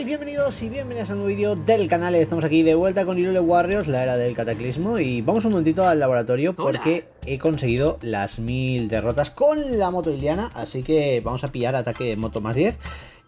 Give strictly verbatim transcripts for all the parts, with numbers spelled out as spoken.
y bienvenidos y bienvenidas a un nuevo vídeo del canal. Estamos aquí de vuelta con Hyrule Warriors, la era del cataclismo. Y vamos un momentito al laboratorio porque Hola. he conseguido las mil derrotas con la moto Hyliana. Así que vamos a pillar ataque de moto más diez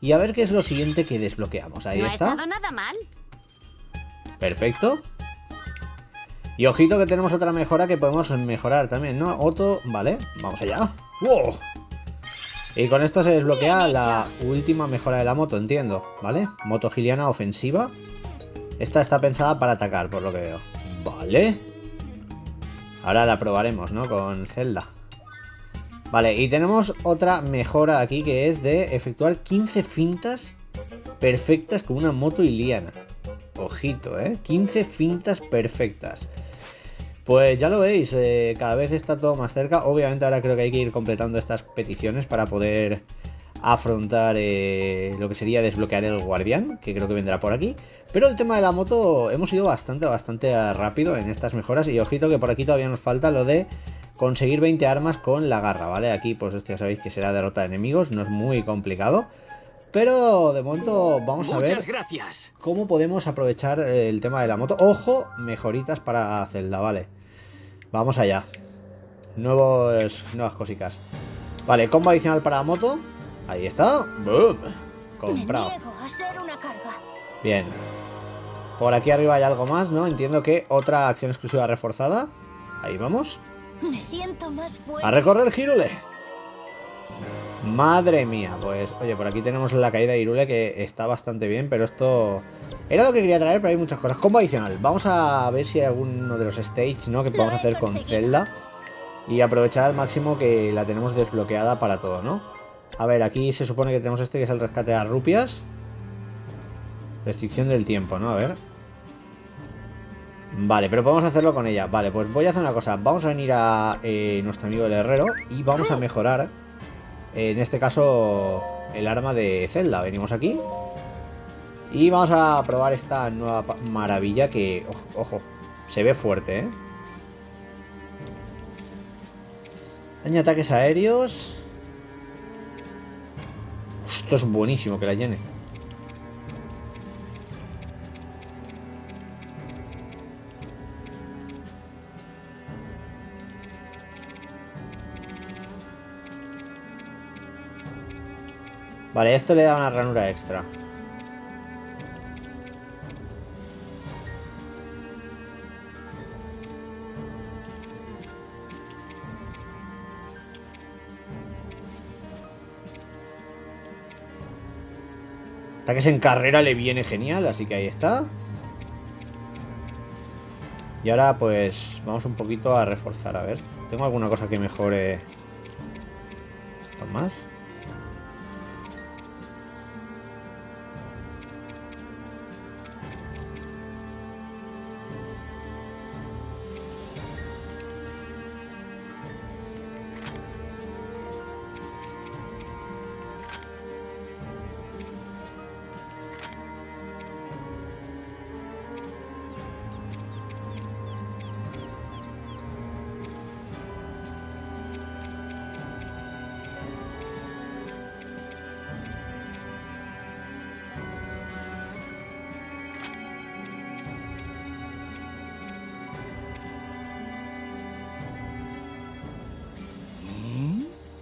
y a ver qué es lo siguiente que desbloqueamos. Ahí no está. No ha estado nada mal. Perfecto. Y ojito que tenemos otra mejora que podemos mejorar también, ¿no? Otro, vale, vamos allá. ¡Wow! Y con esto se desbloquea la última mejora de la moto, entiendo, ¿vale? Moto Hyliana ofensiva. Esta está pensada para atacar, por lo que veo. Vale. Ahora la probaremos, ¿no? Con Zelda. Vale, y tenemos otra mejora aquí que es de efectuar quince fintas perfectas con una moto Hyliana. Ojito, ¿eh? quince fintas perfectas. Pues ya lo veis, eh, cada vez está todo más cerca. Obviamente ahora creo que hay que ir completando estas peticiones para poder afrontar eh, lo que sería desbloquear el guardián, que creo que vendrá por aquí. Pero el tema de la moto hemos ido bastante, bastante rápido en estas mejoras. Y ojito que por aquí todavía nos falta lo de conseguir veinte armas con la garra, ¿vale? Aquí pues ya sabéis que será derrota de enemigos, no es muy complicado. Pero de momento vamos a ver gracias. cómo podemos aprovechar el tema de la moto. Ojo, mejoritas para Zelda, vale. Vamos allá. Nuevos, nuevas cositas. Vale, combo adicional para la moto. Ahí está. ¡Bum! Comprado. Bien. Por aquí arriba hay algo más, ¿no? Entiendo que otra acción exclusiva reforzada. Ahí vamos. Me siento más fuerte. A recorrer Hyrule. Madre mía, pues oye, por aquí tenemos la caída de Irule que está bastante bien, pero esto era lo que quería traer, pero hay muchas cosas. Combo adicional, vamos a ver si hay alguno de los stages, ¿no? Que podemos hacer con Zelda y aprovechar al máximo que la tenemos desbloqueada para todo, ¿no? A ver, aquí se supone que tenemos este que es el rescate a rupias. Restricción del tiempo, ¿no? A ver. Vale, pero podemos hacerlo con ella. Vale, pues voy a hacer una cosa. Vamos a venir a eh, nuestro amigo el herrero y vamos a mejorar. En este caso, el arma de Zelda. Venimos aquí y vamos a probar esta nueva maravilla que, ojo, ojo, se ve fuerte, ¿eh? Daño ataques aéreos. Esto es buenísimo, que la llene. Vale, esto le da una ranura extra. Ataques en carrera le viene genial, así que ahí está. Y ahora pues vamos un poquito a reforzar, a ver. ¿Tengo alguna cosa que mejore esto más?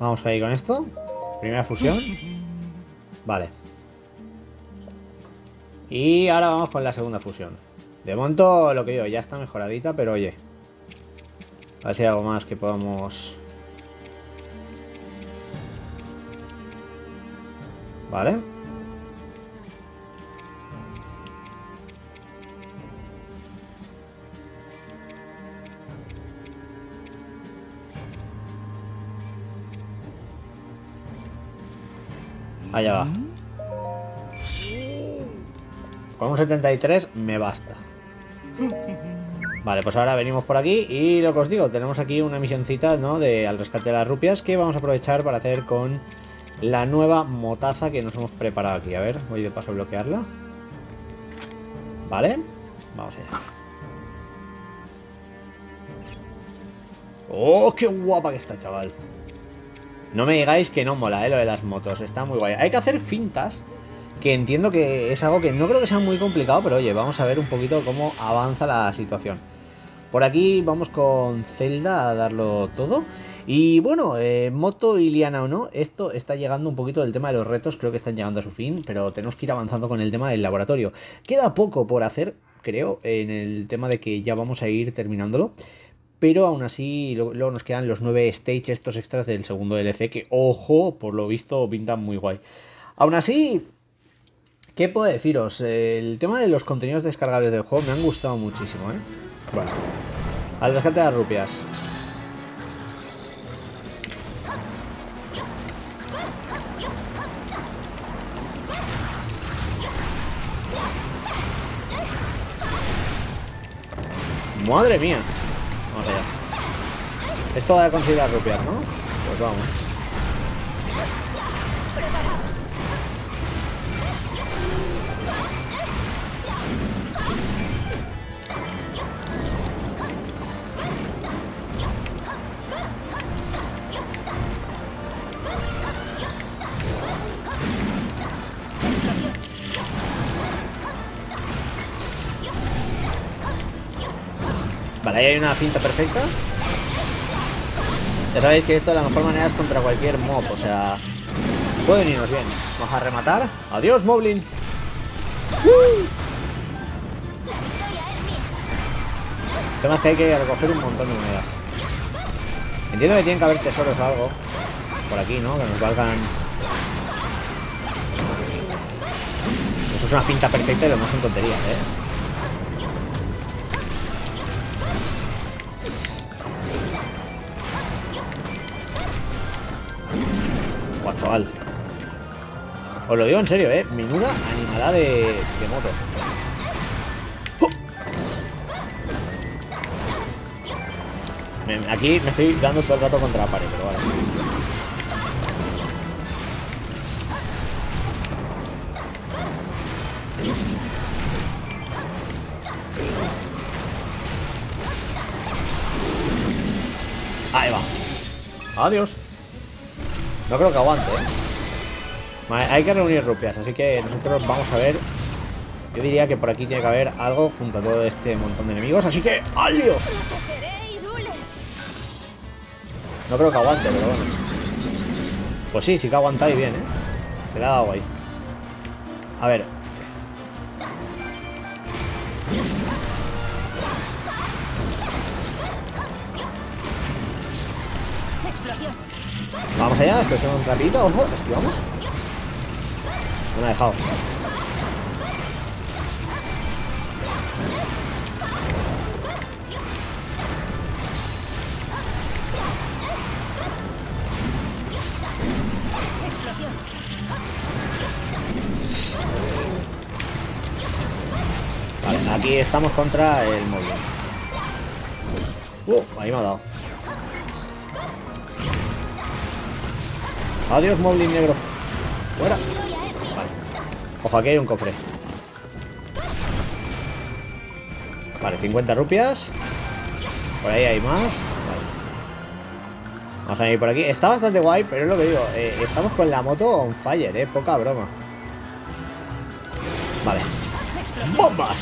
Vamos ahí con esto. Primera fusión. Vale. Y ahora vamos con la segunda fusión. De momento lo que digo, ya está mejoradita, pero oye. A ver si hay algo más que podamos... Vale. Allá va. Con un setenta y tres me basta. Vale, pues ahora venimos por aquí y lo que os digo, tenemos aquí una misioncita, ¿no? De al rescate de las rupias que vamos a aprovechar para hacer con la nueva motaza que nos hemos preparado aquí. A ver, voy de paso a bloquearla. Vale, vamos allá. ¡Oh, qué guapa que está, chaval! No me digáis que no mola, eh, lo de las motos. Está muy guay. Hay que hacer fintas que entiendo que es algo que no creo que sea muy complicado, pero oye, vamos a ver un poquito cómo avanza la situación. Por aquí vamos con Zelda a darlo todo. Y bueno, eh, moto y liana o no, esto está llegando un poquito del tema de los retos. Creo que están llegando a su fin, pero tenemos que ir avanzando con el tema del laboratorio. Queda poco por hacer, creo, en el tema de que ya vamos a ir terminándolo. Pero aún así, luego nos quedan los nueve stages estos extras del segundo D L C, que, ojo, por lo visto pintan muy guay. Aún así, ¿qué puedo deciros? El tema de los contenidos descargables del juego me han gustado muchísimo, ¿eh? Bueno, al rescate de las rupias. Madre mía. Vamos allá. Esto va a conseguir las rupias, ¿no? Pues vamos. Vale, ahí hay una cinta perfecta. Ya sabéis que esto de la mejor manera es contra cualquier mob, o sea, pueden irnos bien. Vamos a rematar. Adiós, Moblin. ¡Uh! El tema es que hay que recoger un montón de monedas. Entiendo que tienen que haber tesoros o algo por aquí, ¿no? Que nos valgan. Eso es una cinta perfecta y lo demás son tonterías, ¿eh? Chaval, os lo digo en serio, eh. Menuda animalada de, de moto. ¡Oh! Aquí me estoy dando todo el rato contra la pared, pero vale. Ahí va. Adiós. No creo que aguante, ¿eh? Hay que reunir rupias, así que nosotros vamos a ver. Yo diría que por aquí tiene que haber algo junto a todo este montón de enemigos, así que ¡al lío! No creo que aguante, pero bueno. Pues sí, sí que aguanta y bien, ¿eh? Se le ha dado guay. A ver. Vamos allá, explosión un rapidito, ojo, esquivamos. No me ha dejado. Vale, aquí estamos contra el móvil. Uh, ahí me ha dado. Adiós, Moblin negro. Fuera. Vale. Ojo, aquí hay un cofre. Vale, cincuenta rupias. Por ahí hay más. Vale. Vamos a ir por aquí. Está bastante guay, pero es lo que digo. Eh, estamos con la moto on fire, eh. Poca broma. Vale. ¡Bombas!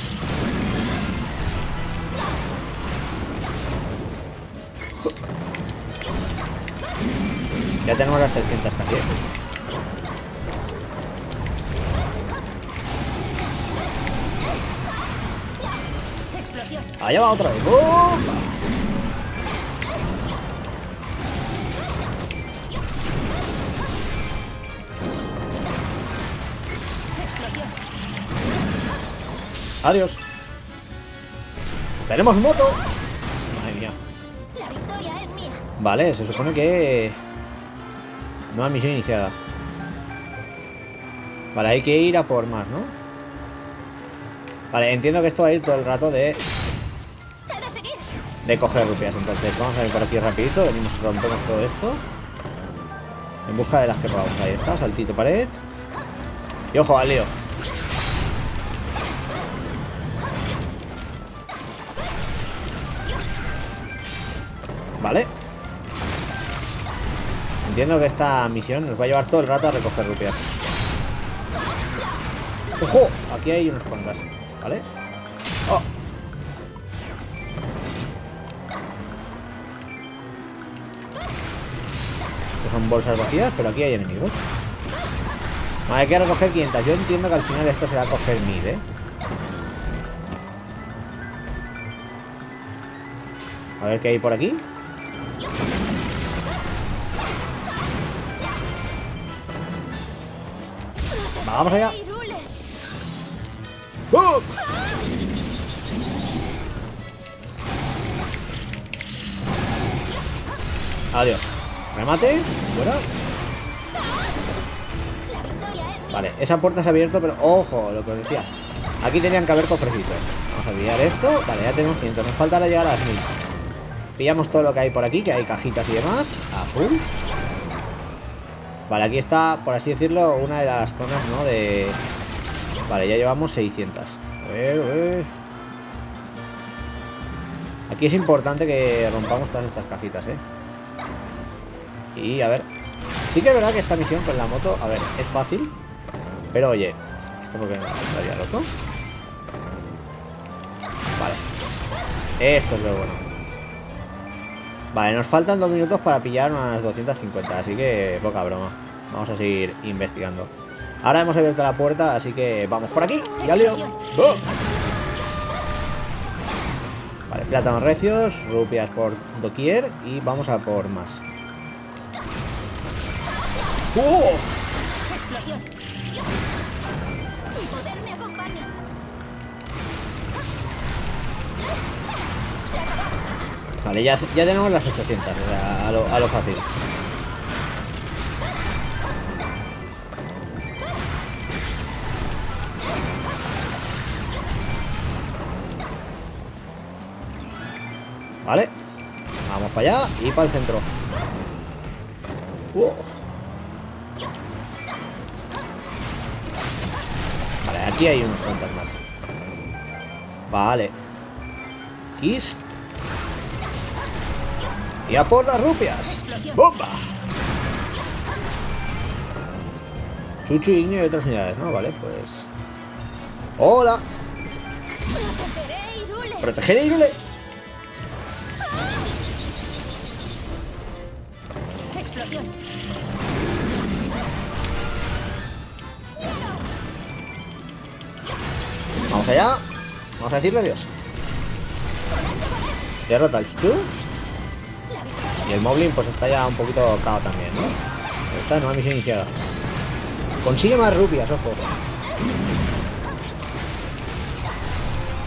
Ya tenemos las trescientas casi. Allá va otra vez. ¡Bomba! Adiós. Tenemos moto. Madre mía. Vale, se supone que... nueva misión iniciada. Vale, hay que ir a por más, ¿no? Vale, entiendo que esto va a ir todo el rato de... de coger rupias, entonces. Vamos a ir por aquí rapidito. Venimos, rompemos todo esto. En busca de las que podamos. Ahí está, saltito pared. Y ojo al lío. Vale. Entiendo que esta misión nos va a llevar todo el rato a recoger rupias. ¡Ojo! Aquí hay unos pandas, ¿vale? ¡Oh! Pues son bolsas vacías, pero aquí hay enemigos. Hay que recoger quinientas. Yo entiendo que al final esto será coger mil, ¿eh? A ver qué hay por aquí. Vamos allá. ¡Oh! Adiós. Remate. Fuera. Vale, esa puerta se ha abierto, pero ojo, lo que os decía. Aquí tenían que haber cofrecitos. Vamos a olvidar esto. Vale, ya tenemos quinientos. Nos faltará llegar a las mil. Pillamos todo lo que hay por aquí, que hay cajitas y demás. Azul. Vale, aquí está, por así decirlo, una de las zonas, ¿no? De... Vale, ya llevamos seiscientas. A ver, a ver. Aquí es importante que rompamos todas estas cajitas, ¿eh? Y a ver. Sí que es verdad que esta misión con la moto, a ver, es fácil. Pero oye, esto porque no estaría loco. Vale. Esto es lo bueno. Vale, nos faltan dos minutos para pillar unas doscientas cincuenta, así que poca broma. Vamos a seguir investigando. Ahora hemos abierto la puerta, así que vamos por aquí. ¡Ya lío! ¡Oh! Vale, plátanos recios, rupias por doquier y vamos a por más. ¡Oh! Vale, ya, ya tenemos las ochocientas, o sea, a, lo, a lo fácil. Vale, vamos para allá y para el centro. Uh. Vale, aquí hay unos fantasmas. Vale. Kiss. Y a por las rupias. ¡Bomba! Chuchu, Ignio y otras unidades, ¿no? Vale, pues... ¡Hola! ¡Proteger a Irule! ¡Explosión! Vamos allá. Vamos a decirle adiós. Derrota al Chuchu. Y el Moblin pues está ya un poquito cao también, ¿no? Esta nueva misión iniciada. Consigue más rupias, ojo.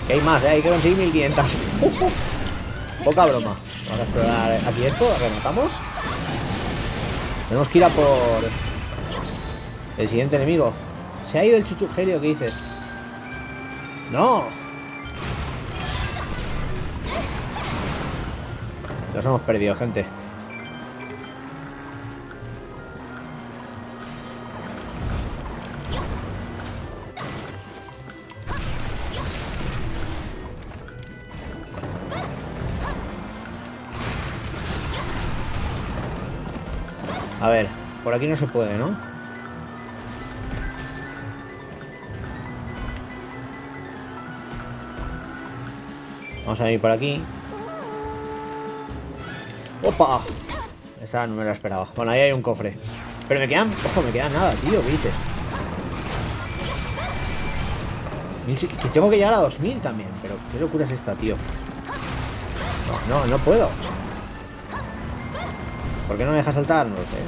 Que hay más, ¿eh? Hay que conseguir mil quinientas. Uh, uh. Poca broma. Vamos a explorar aquí esto, rematamos. Tenemos que ir a por el siguiente enemigo. Se ha ido el chuchujerio, ¿qué dices? ¡No! Los hemos perdido, gente. A ver, por aquí no se puede, ¿no? Vamos a ir por aquí. ¡Opa! Esa no me la esperaba. Bueno, ahí hay un cofre. Pero me quedan... Ojo, me queda nada, tío. ¿Qué dices? Que tengo que llegar a dos mil también. Pero qué locura es esta, tío. No, no, no puedo. ¿Por qué no me deja saltar? No lo sé.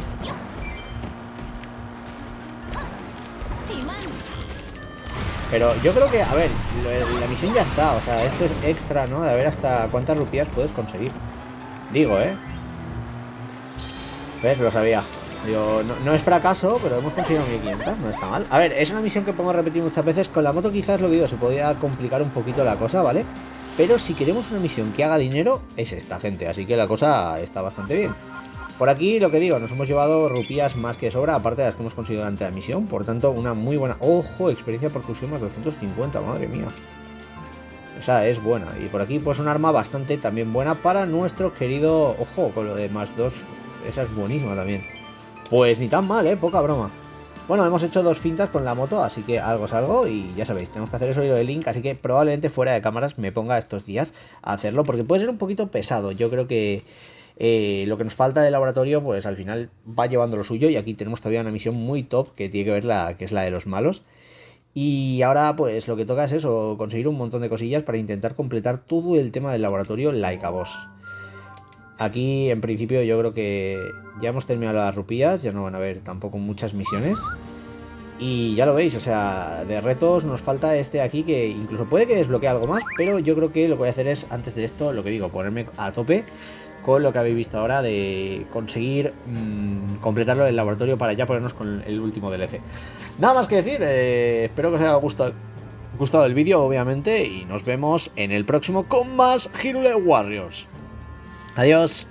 Pero yo creo que... A ver, la misión ya está. O sea, esto es extra, ¿no? De ver hasta cuántas rupias puedes conseguir. Digo, ¿eh? ¿Ves? Lo sabía. Digo, no, no es fracaso, pero hemos conseguido mil quinientas, no está mal. A ver, es una misión que podemos repetir muchas veces. Con la moto quizás, lo digo, se podía complicar un poquito la cosa, ¿vale? Pero si queremos una misión que haga dinero, es esta, gente. Así que la cosa está bastante bien. Por aquí, lo que digo, nos hemos llevado rupias más que sobra, aparte de las que hemos conseguido durante la misión. Por tanto, una muy buena... ¡Ojo! Experiencia por fusión más doscientos cincuenta, madre mía. Esa es buena. Y por aquí pues un arma bastante también buena para nuestro querido... Ojo, con lo de más dos. Esa es buenísima también. Pues ni tan mal, eh, poca broma. Bueno, hemos hecho dos fintas con la moto, así que algo es algo y ya sabéis, tenemos que hacer eso y lo de Link, así que probablemente fuera de cámaras me ponga estos días a hacerlo, porque puede ser un poquito pesado. Yo creo que eh, lo que nos falta de laboratorio, pues al final va llevando lo suyo, y aquí tenemos todavía una misión muy top que tiene que ver la que es la de los malos. Y ahora pues lo que toca es eso, conseguir un montón de cosillas para intentar completar todo el tema del laboratorio Like a Boss. Aquí en principio yo creo que ya hemos terminado las rupias, ya no van a haber tampoco muchas misiones. Y ya lo veis, o sea, de retos nos falta este aquí que incluso puede que desbloquee algo más, pero yo creo que lo que voy a hacer es, antes de esto, lo que digo, ponerme a tope con lo que habéis visto ahora de conseguir mmm, completarlo del laboratorio para ya ponernos con el último D L C. Nada más que decir, eh, espero que os haya gustado, gustado el vídeo, obviamente, y nos vemos en el próximo con más Hyrule Warriors. Adiós.